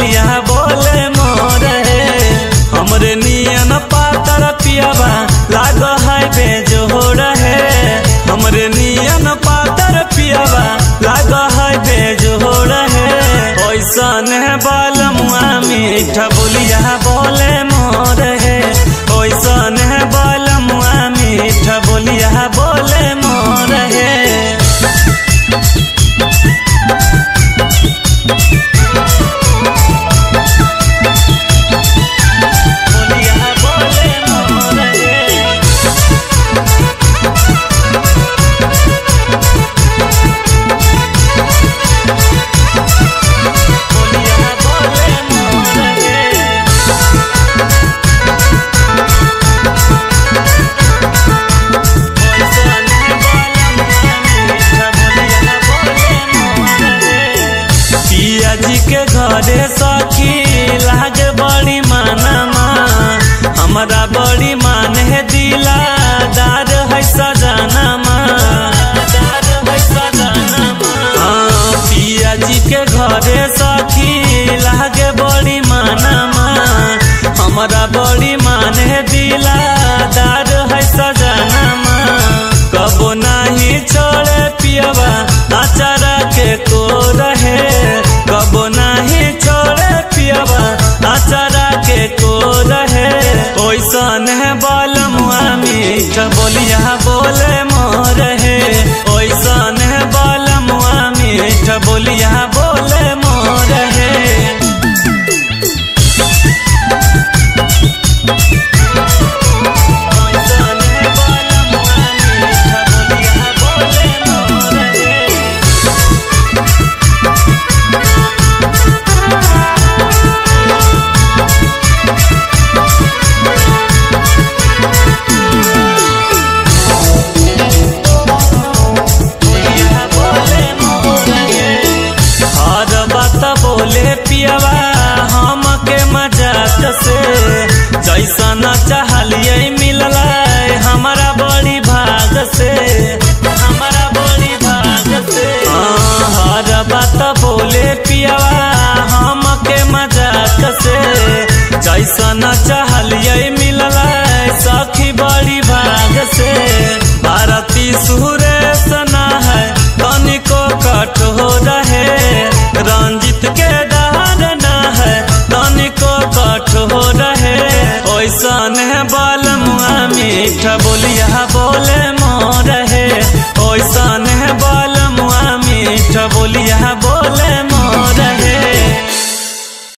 पिया बोले मोरे हमरे नियन पातर पियावा लाग है बेजोड़ है हमरे नियन पातर पियावा लाग है बेजोड़ है ऐसा ने बाल मुआ मीठा बोलिया बोले मोरे ऐसा ने बाल मुआ मीठा बोलिया बोले मोरे के घरे सखी लागे बड़ी मानमा हमारा बड़ी मान है दिला दार है सजानमा पिया जी के घरे सखी लागे बड़ी मानमा हमारा बड़ी मान है दिला दार है सजानमा कबो नहीं छोड़े पियावा आचारा के को रहे कबो नहीं छोड़े पियावा आचारा के को रहे ऐसा है बाल मुआ मीठा बोलिया बोले मोरे ऐसा है बाल मुआ मीठा बोलिया बोले मोरे जैसा न चाहलिए मिलला हमारा बड़ी भाग से हमारा बड़ी भाग से हर बात बोले पियावा हम के मजाक से जैसा न चाहलिए मिलला सखी बड़ी भाग से भारती सुरेश ना है तनिको कठोर है रंजित के डर ना है तनिको कठोर है ऐसा है बाल मुआ मीठा बोलिया बोले मोरे ऐसा है बाल मुआ मीठा बोलिया।